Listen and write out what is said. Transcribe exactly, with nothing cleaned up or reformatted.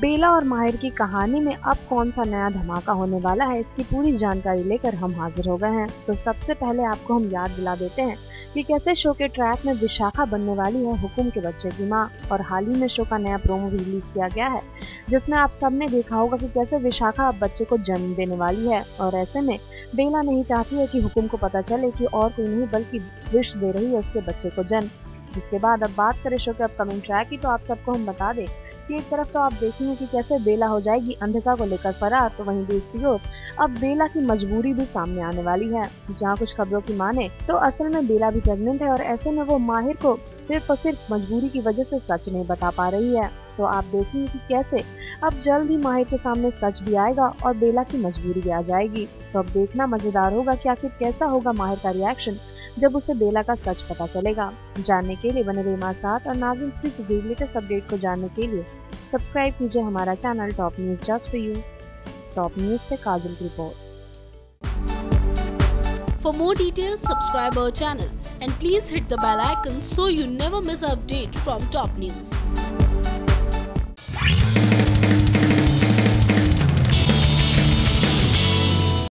बेला और माहिर की कहानी में अब कौन सा नया धमाका होने वाला है, इसकी पूरी जानकारी लेकर हम हाजिर हो गए हैं। तो सबसे पहले आपको हम याद दिला देते हैं कि कैसे शो के ट्रैक में विशाखा बनने वाली है हुकुम के बच्चे की मां। और हाल ही में शो का नया प्रोमो भी रिलीज किया गया है, जिसमें आप सबने देखा होगा कि कैसे विशाखा अब बच्चे को जन्म देने वाली है। और ऐसे में बेला नहीं चाहती है कि हुकुम को पता चले कि और कोई नहीं बल्कि विश दे रही है उसके बच्चे को जन्म। जिसके बाद अब बात करें शो के अपकमिंग ट्रैक की, तो आप सबको हम बता दें कि एक तरफ तो आप देखेंगे कि कैसे बेला हो जाएगी अंधका को लेकर फरार, तो वहीं दूसरी ओर अब बेला की मजबूरी भी सामने आने वाली है। जहां कुछ खबरों की माने तो असल में बेला भी प्रेग्नेंट है और ऐसे में वो माहिर को सिर्फ और सिर्फ मजबूरी की वजह से सच नहीं बता पा रही है। तो आप देखेंगे कि कैसे अब जल्द ही माहिर के सामने सच भी आएगा और बेला की मजबूरी भी आ जाएगी। तो अब देखना मजेदार होगा कि आखिर कैसा होगा माहिर का रिएक्शन जब उसे बेला का सच पता चलेगा। जानने के लिए बने रहिए हमारे साथ और नाज़िम की लेटेस्ट अपडेट को जानने के लिए सब्सक्राइब कीजिए हमारा channel top news just for you. Top news से काजल की report. For more details subscribe our channel and please hit the bell icon so you never miss update from top news.